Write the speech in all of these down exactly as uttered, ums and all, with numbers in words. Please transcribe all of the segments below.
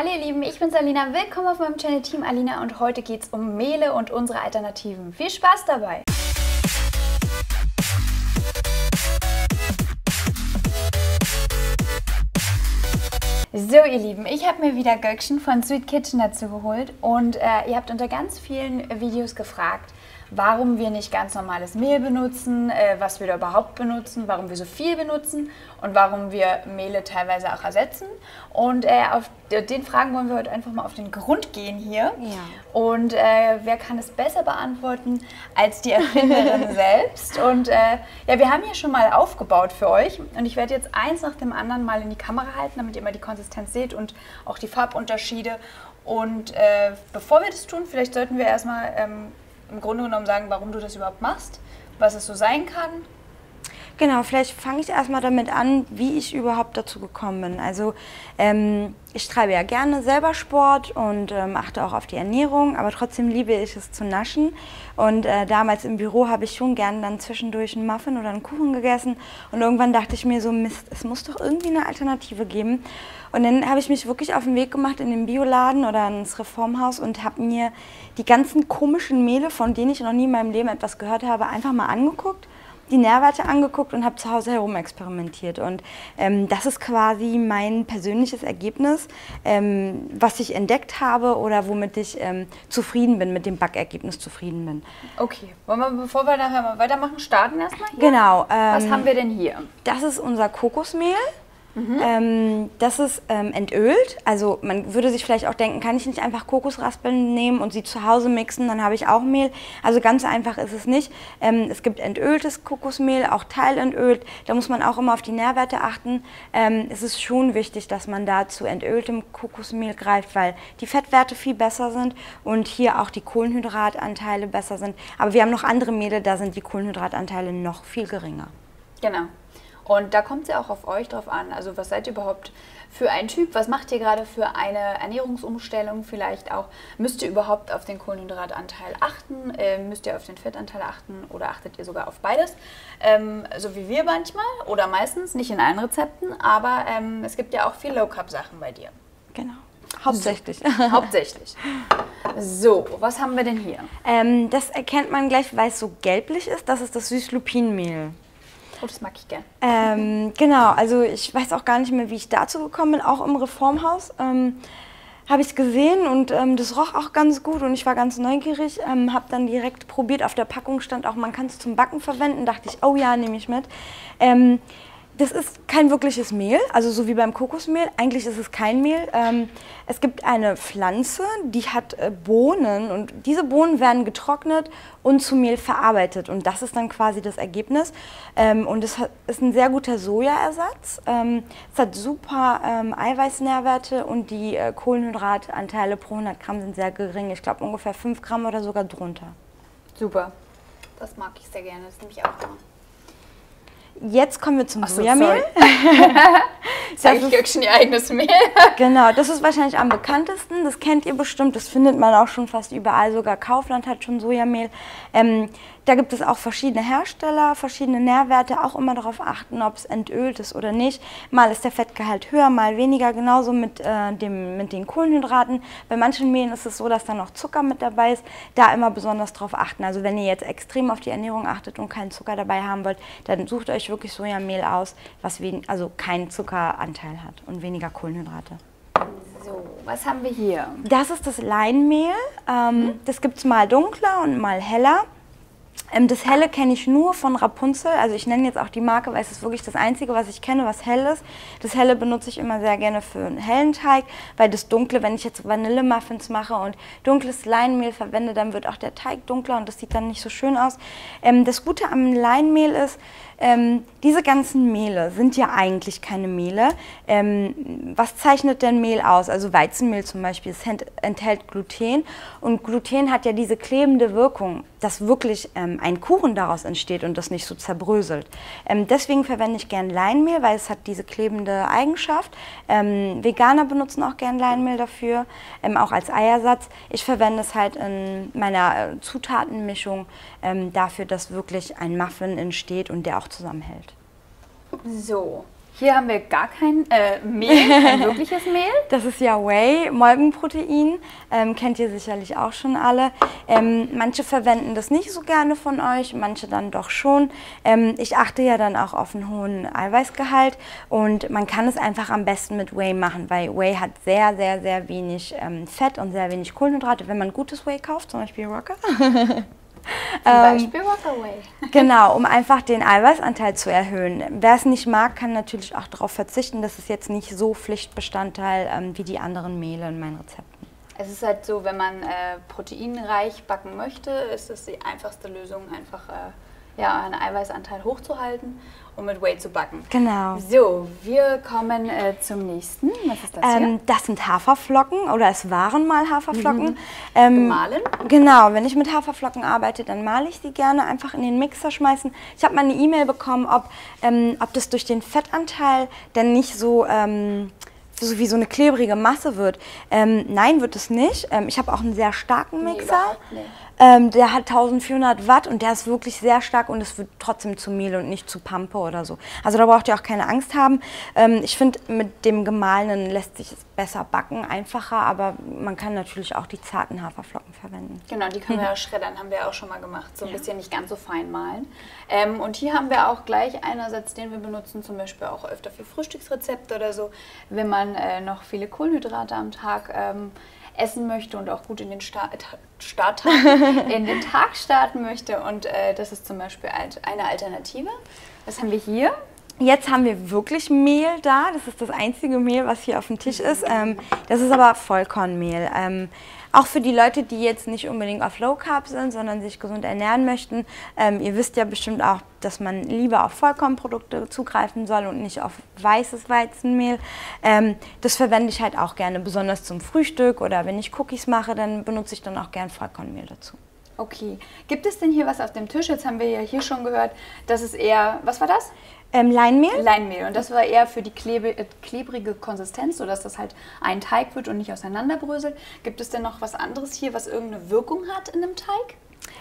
Hallo ihr Lieben, ich bin's Alina, willkommen auf meinem Channel Team Alina und heute geht's um Mehle und unsere Alternativen. Viel Spaß dabei! So ihr Lieben, ich habe mir wieder Gökçen von Sweet Kitchen dazu geholt und äh, ihr habt unter ganz vielen Videos gefragt, warum wir nicht ganz normales Mehl benutzen, äh, was wir da überhaupt benutzen, warum wir so viel benutzen und warum wir Mehle teilweise auch ersetzen. Und äh, auf den Fragen wollen wir heute einfach mal auf den Grund gehen hier. Ja. Und äh, wer kann es besser beantworten als die Erfinderin selbst? Und äh, ja, wir haben hier schon mal aufgebaut für euch und ich werde jetzt eins nach dem anderen mal in die Kamera halten, damit ihr mal die Konsistenz seht und auch die Farbunterschiede. Und äh, bevor wir das tun, vielleicht sollten wir erstmal ähm, im Grunde genommen sagen, warum du das überhaupt machst, was es so sein kann. Genau, vielleicht fange ich erstmal damit an, wie ich überhaupt dazu gekommen bin. Also ähm, ich treibe ja gerne selber Sport und ähm, achte auch auf die Ernährung, aber trotzdem liebe ich es zu naschen. Und äh, damals im Büro habe ich schon gerne dann zwischendurch einen Muffin oder einen Kuchen gegessen. Und irgendwann dachte ich mir so, Mist, es muss doch irgendwie eine Alternative geben. Und dann habe ich mich wirklich auf den Weg gemacht in den Bioladen oder ins Reformhaus und habe mir die ganzen komischen Mehle, von denen ich noch nie in meinem Leben etwas gehört habe, einfach mal angeguckt, die Nährwerte angeguckt und habe zu Hause herumexperimentiert. Und ähm, das ist quasi mein persönliches Ergebnis, ähm, was ich entdeckt habe oder womit ich ähm, zufrieden bin, mit dem Backergebnis zufrieden bin. Okay, wollen wir, bevor wir nachher mal weitermachen, starten erstmal hier? Genau. Ähm, was haben wir denn hier? Das ist unser Kokosmehl. Mhm. Ähm, das ist ähm, entölt, also man würde sich vielleicht auch denken, kann ich nicht einfach Kokosraspeln nehmen und sie zu Hause mixen, dann habe ich auch Mehl. Also ganz einfach ist es nicht. Ähm, es gibt entöltes Kokosmehl, auch teilentölt, da muss man auch immer auf die Nährwerte achten. Ähm, es ist schon wichtig, dass man da zu entöltem Kokosmehl greift, weil die Fettwerte viel besser sind und hier auch die Kohlenhydratanteile besser sind. Aber wir haben noch andere Mehle, da sind die Kohlenhydratanteile noch viel geringer. Genau. Und da kommt es ja auch auf euch drauf an, also was seid ihr überhaupt für ein Typ, was macht ihr gerade für eine Ernährungsumstellung vielleicht auch, müsst ihr überhaupt auf den Kohlenhydratanteil achten, äh, müsst ihr auf den Fettanteil achten oder achtet ihr sogar auf beides, ähm, so wie wir manchmal oder meistens, nicht in allen Rezepten, aber ähm, es gibt ja auch viel Low-Carb-Sachen bei dir. Genau. Hauptsächlich. So, hauptsächlich. So, was haben wir denn hier? Ähm, das erkennt man gleich, weil es so gelblich ist, das ist das Süßlupinenmehl. Oh, das mag ich gern. Ähm, genau, also ich weiß auch gar nicht mehr, wie ich dazu gekommen bin, auch im Reformhaus. Ähm, habe ich es gesehen und ähm, das roch auch ganz gut und ich war ganz neugierig, ähm, habe dann direkt probiert, auf der Packung stand auch, man kann es zum Backen verwenden, dachte ich, oh ja, nehme ich mit. Ähm, Das ist kein wirkliches Mehl, also so wie beim Kokosmehl. Eigentlich ist es kein Mehl. Ähm, es gibt eine Pflanze, die hat äh, Bohnen und diese Bohnen werden getrocknet und zu Mehl verarbeitet. Und das ist dann quasi das Ergebnis. Ähm, und es hat, ist ein sehr guter Sojaersatz. Ähm, es hat super ähm, Eiweißnährwerte und die äh, Kohlenhydratanteile pro hundert Gramm sind sehr gering. Ich glaube ungefähr fünf Gramm oder sogar drunter. Super, das mag ich sehr gerne, das nehme ich auch mal. Jetzt kommen wir zum so, Sojamehl. Jetzt habe ich Gökçen ihr eigenes Mehl. Genau, das ist wahrscheinlich am bekanntesten. Das kennt ihr bestimmt, das findet man auch schon fast überall. Sogar Kaufland hat schon Sojamehl. Ähm, da gibt es auch verschiedene Hersteller, verschiedene Nährwerte. Auch immer darauf achten, ob es entölt ist oder nicht. Mal ist der Fettgehalt höher, mal weniger. Genauso mit, äh, dem, mit den Kohlenhydraten. Bei manchen Mehlen ist es so, dass da noch Zucker mit dabei ist. Da immer besonders drauf achten. Also wenn ihr jetzt extrem auf die Ernährung achtet und keinen Zucker dabei haben wollt, dann sucht euch wirklich Sojamehl aus, was also keinen Zuckeranteil hat und weniger Kohlenhydrate. So, was haben wir hier? Das ist das Leinmehl. Ähm, mhm. Das gibt es mal dunkler und mal heller. Ähm, das helle kenne ich nur von Rapunzel. Also ich nenne jetzt auch die Marke, weil es ist wirklich das Einzige, was ich kenne, was hell ist. Das helle benutze ich immer sehr gerne für einen hellen Teig, weil das dunkle, wenn ich jetzt Vanille-Muffins mache und dunkles Leinmehl verwende, dann wird auch der Teig dunkler und das sieht dann nicht so schön aus. Ähm, das Gute am Leinmehl ist, Ähm, diese ganzen Mehle sind ja eigentlich keine Mehle. Ähm, was zeichnet denn Mehl aus? Also Weizenmehl zum Beispiel, es ent enthält Gluten und Gluten hat ja diese klebende Wirkung, dass wirklich ähm, ein Kuchen daraus entsteht und das nicht so zerbröselt. Ähm, deswegen verwende ich gern Leinmehl, weil es hat diese klebende Eigenschaft. Ähm, Veganer benutzen auch gern Leinmehl dafür, ähm, auch als Eiersatz. Ich verwende es halt in meiner Zutatenmischung ähm, dafür, dass wirklich ein Muffin entsteht und der auch zusammenhält. So, Hier haben wir gar kein äh, Mehl, kein wirkliches Mehl. Das ist ja Whey, Molkenprotein, ähm, kennt ihr sicherlich auch schon alle. Ähm, manche verwenden das nicht so gerne von euch, manche dann doch schon. Ähm, ich achte ja dann auch auf einen hohen Eiweißgehalt und man kann es einfach am besten mit Whey machen, weil Whey hat sehr, sehr, sehr wenig ähm, Fett und sehr wenig Kohlenhydrate, wenn man gutes Whey kauft, zum Beispiel Rocker. Zum Beispiel Rockaway. Genau, um einfach den Eiweißanteil zu erhöhen. Wer es nicht mag, kann natürlich auch darauf verzichten. Das ist jetzt nicht so Pflichtbestandteil ähm, wie die anderen Mehle in meinen Rezepten. Es ist halt so, wenn man äh, proteinreich backen möchte, ist es die einfachste Lösung, einfach äh, ja, einen Eiweißanteil hochzuhalten und mit Whey zu backen. Genau. So, wir kommen äh, zum nächsten. Was ist das ähm, hier? Das sind Haferflocken oder es waren mal Haferflocken. Mhm. Ähm, Gemahlen? Genau, wenn ich mit Haferflocken arbeite, dann mahle ich sie gerne einfach in den Mixer schmeißen. Ich habe mal eine E-Mail bekommen, ob, ähm, ob das durch den Fettanteil denn nicht so... Ähm, so wie so eine klebrige Masse wird. Ähm, nein, wird es nicht. Ähm, ich habe auch einen sehr starken Mixer. Nee, ähm, der hat eintausendvierhundert Watt und der ist wirklich sehr stark und es wird trotzdem zu Mehl und nicht zu Pampe oder so. Also da braucht ihr auch keine Angst haben. Ähm, ich finde, mit dem Gemahlenen lässt sich es besser backen, einfacher, aber man kann natürlich auch die zarten Haferflocken verwenden. Genau, die können wir ja schreddern, haben wir auch schon mal gemacht. So ein ja. bisschen nicht ganz so fein mahlen. Ähm, und hier haben wir auch gleich einen Ersatz, den wir benutzen, zum Beispiel auch öfter für Frühstücksrezepte oder so, wenn man noch viele Kohlenhydrate am Tag ähm, essen möchte und auch gut in den, Star Start in den Tag starten möchte. Und äh, das ist zum Beispiel eine Alternative. Was haben wir hier? Jetzt haben wir wirklich Mehl da. Das ist das einzige Mehl, was hier auf dem Tisch ist. Ähm, das ist aber Vollkornmehl. Ähm, Auch für die Leute, die jetzt nicht unbedingt auf Low Carb sind, sondern sich gesund ernähren möchten. Ähm, ihr wisst ja bestimmt auch, dass man lieber auf Vollkornprodukte zugreifen soll und nicht auf weißes Weizenmehl. Ähm, das verwende ich halt auch gerne, besonders zum Frühstück oder wenn ich Cookies mache, dann benutze ich dann auch gern Vollkornmehl dazu. Okay. Gibt es denn hier was auf dem Tisch? Jetzt haben wir ja hier schon gehört, dass es eher, was war das? Ähm, Leinmehl? Leinmehl. Und das war eher für die klebe, äh, klebrige Konsistenz, sodass das halt ein Teig wird und nicht auseinanderbröselt. Gibt es denn noch was anderes hier, was irgendeine Wirkung hat in einem Teig?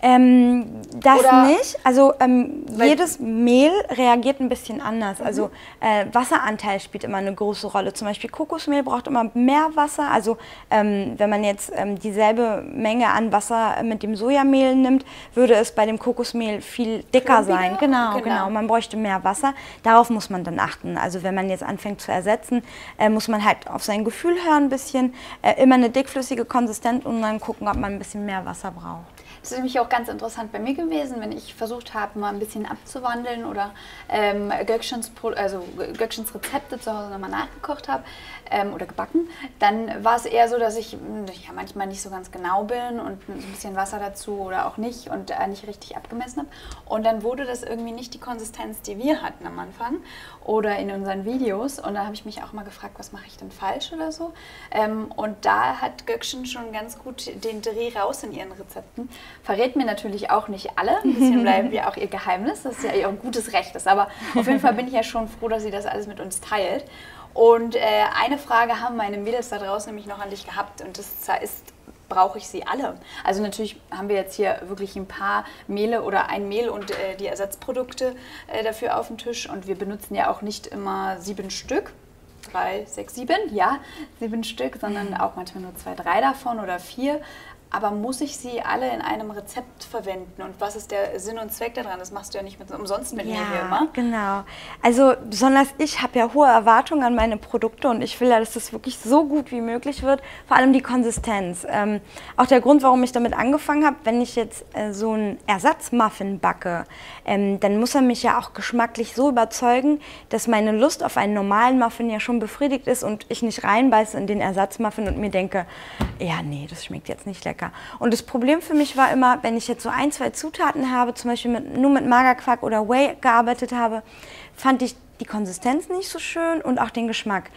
Ähm, das Oder nicht. Also ähm, jedes Mehl reagiert ein bisschen anders. Mhm. Also äh, Wasseranteil spielt immer eine große Rolle. Zum Beispiel Kokosmehl braucht immer mehr Wasser. Also ähm, wenn man jetzt ähm, dieselbe Menge an Wasser mit dem Sojamehl nimmt, würde es bei dem Kokosmehl viel dicker Klumpiger? sein. Genau, genau, genau. Man bräuchte mehr Wasser. Darauf muss man dann achten. Also wenn man jetzt anfängt zu ersetzen, äh, muss man halt auf sein Gefühl hören ein bisschen. Äh, immer eine dickflüssige Konsistenz und dann gucken, ob man ein bisschen mehr Wasser braucht. Das ist nämlich auch ganz interessant bei mir gewesen, wenn ich versucht habe, mal ein bisschen abzuwandeln oder ähm, Gökchens, also Gökchens Rezepte zu Hause nochmal nachgekocht habe ähm, oder gebacken, dann war es eher so, dass ich ja, manchmal nicht so ganz genau bin und ein bisschen Wasser dazu oder auch nicht und äh, nicht richtig abgemessen habe. Und dann wurde das irgendwie nicht die Konsistenz, die wir hatten am Anfang oder in unseren Videos. Und da habe ich mich auch mal gefragt, was mache ich denn falsch oder so. Ähm, und da hat Gökchen schon ganz gut den Dreh raus in ihren Rezepten. Verrät mir natürlich auch nicht alle, ein bisschen bleiben wir auch ihr Geheimnis, das ist ja ihr gutes Recht ist, aber auf jeden Fall bin ich ja schon froh, dass sie das alles mit uns teilt. Und äh, eine Frage haben meine Mädels da draußen nämlich noch an dich gehabt und das ist, brauche ich sie alle? Also natürlich haben wir jetzt hier wirklich ein paar Mehle oder ein Mehl und äh, die Ersatzprodukte äh, dafür auf dem Tisch und wir benutzen ja auch nicht immer sieben Stück. Drei, sechs, sieben, ja, sieben Stück, sondern auch manchmal nur zwei, drei davon oder vier. Aber muss ich sie alle in einem Rezept verwenden? Und was ist der Sinn und Zweck daran? Das machst du ja nicht mit, umsonst mit ja, mir hier immer. Genau. Also besonders ich habe ja hohe Erwartungen an meine Produkte und ich will ja, dass das wirklich so gut wie möglich wird. Vor allem die Konsistenz. Ähm, auch der Grund, warum ich damit angefangen habe, wenn ich jetzt äh, so einen Ersatzmuffin backe, ähm, dann muss er mich ja auch geschmacklich so überzeugen, dass meine Lust auf einen normalen Muffin ja schon befriedigt ist und ich nicht reinbeiße in den Ersatzmuffin und mir denke, ja nee, das schmeckt jetzt nicht lecker. Und das Problem für mich war immer, wenn ich jetzt so ein, zwei Zutaten habe, zum Beispiel mit, nur mit Magerquark oder Whey gearbeitet habe, fand ich die Konsistenz nicht so schön und auch den Geschmack.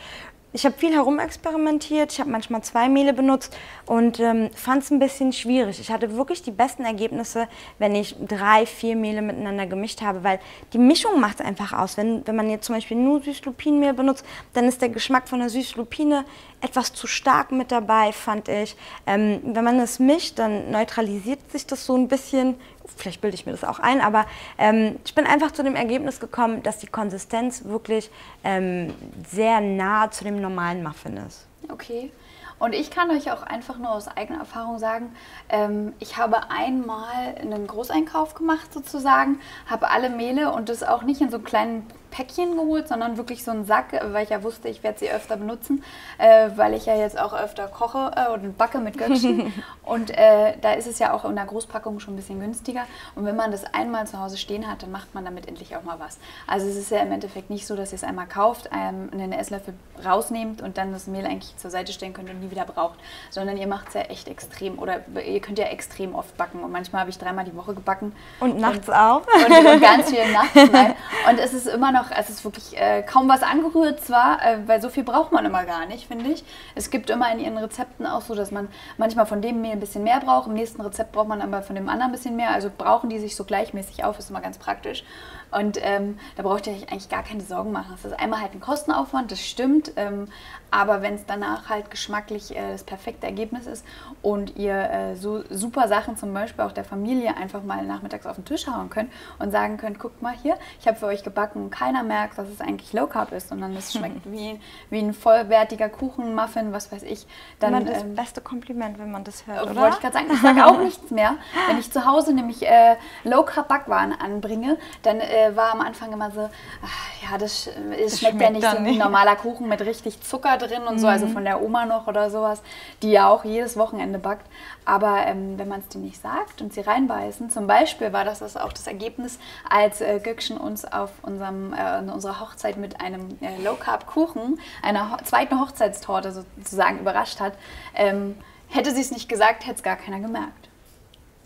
Ich habe viel herumexperimentiert, ich habe manchmal zwei Mehle benutzt und ähm, fand es ein bisschen schwierig. Ich hatte wirklich die besten Ergebnisse, wenn ich drei, vier Mehle miteinander gemischt habe, weil die Mischung macht es einfach aus. Wenn, wenn man jetzt zum Beispiel nur Süßlupinenmehl benutzt, dann ist der Geschmack von der Süßlupine etwas zu stark mit dabei, fand ich. Ähm, wenn man es mischt, dann neutralisiert deckt sich das so ein bisschen, vielleicht bilde ich mir das auch ein, aber ähm, ich bin einfach zu dem Ergebnis gekommen, dass die Konsistenz wirklich ähm, sehr nah zu dem normalen Muffin ist. Okay. Und ich kann euch auch einfach nur aus eigener Erfahrung sagen, ähm, ich habe einmal einen Großeinkauf gemacht sozusagen, habe alle Mehle und das auch nicht in so einem kleinen Päckchen geholt, sondern wirklich so einen Sack, weil ich ja wusste, ich werde sie öfter benutzen, äh, weil ich ja jetzt auch öfter koche äh, und backe mit Gökçen. Und äh, da ist es ja auch in der Großpackung schon ein bisschen günstiger. Und wenn man das einmal zu Hause stehen hat, dann macht man damit endlich auch mal was. Also es ist ja im Endeffekt nicht so, dass ihr es einmal kauft, ähm, einen Esslöffel rausnehmt und dann das Mehl eigentlich zur Seite stellen könnt und nie wieder braucht, sondern ihr macht es ja echt extrem oder ihr könnt ja extrem oft backen und manchmal habe ich dreimal die Woche gebacken. Und nachts und, auch. Und, und ganz viel nachts. Nein. Und es ist immer noch, es ist wirklich äh, kaum was angerührt zwar, äh, weil so viel braucht man immer gar nicht, finde ich. Es gibt immer in ihren Rezepten auch so, dass man manchmal von dem Mehl ein bisschen mehr braucht, im nächsten Rezept braucht man aber von dem anderen ein bisschen mehr, also brauchen die sich so gleichmäßig auf, ist immer ganz praktisch. Und ähm, da braucht ihr euch eigentlich gar keine Sorgen machen. Es ist einmal halt ein Kostenaufwand, das stimmt, ähm, aber wenn es danach halt geschmacklich äh, das perfekte Ergebnis ist und ihr äh, so super Sachen zum Beispiel auch der Familie einfach mal nachmittags auf den Tisch hauen könnt und sagen könnt, guckt mal hier, ich habe für euch gebacken und keiner merkt, dass es eigentlich Low Carb ist, sondern es schmeckt wie, wie ein vollwertiger Kuchen, Muffin, was weiß ich. Dann, das ist ähm, das beste Kompliment, wenn man das hört, äh, oder? Wollte ich gerade sagen, ich sage auch nichts mehr. Wenn ich zu Hause nämlich äh, Low Carb Backwaren anbringe, dann äh, war am Anfang immer so, ach, ja, das, das, das schmeckt, schmeckt ja nicht so ein normaler Kuchen mit richtig Zucker drin und mhm. so, also von der Oma noch oder sowas, die ja auch jedes Wochenende backt. Aber ähm, wenn man es denen nicht sagt und sie reinbeißen, zum Beispiel war das, das auch das Ergebnis, als äh, Gökçen uns auf unserem, äh, unserer Hochzeit mit einem äh, Low-Carb-Kuchen, einer Ho zweiten Hochzeitstorte sozusagen überrascht hat, ähm, hätte sie es nicht gesagt, hätte es gar keiner gemerkt.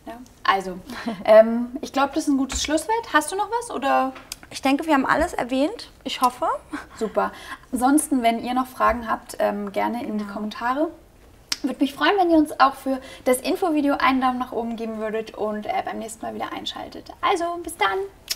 Ja. Also, ähm, ich glaube, das ist ein gutes Schlusswort. Hast du noch was? Oder? Ich denke, wir haben alles erwähnt. Ich hoffe. Super. Ansonsten, wenn ihr noch Fragen habt, ähm, gerne in die Kommentare. Würde mich freuen, wenn ihr uns auch für das Infovideo einen Daumen nach oben geben würdet und äh, beim nächsten Mal wieder einschaltet. Also, bis dann!